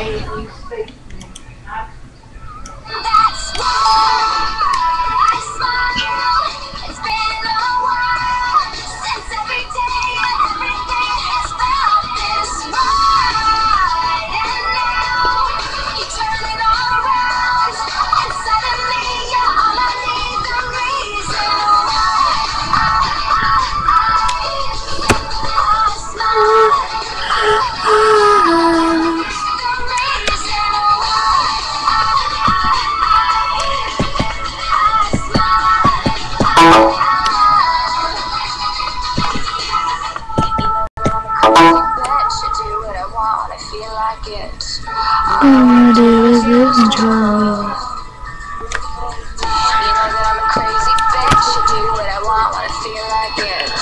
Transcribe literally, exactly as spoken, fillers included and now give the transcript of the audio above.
I feel like it.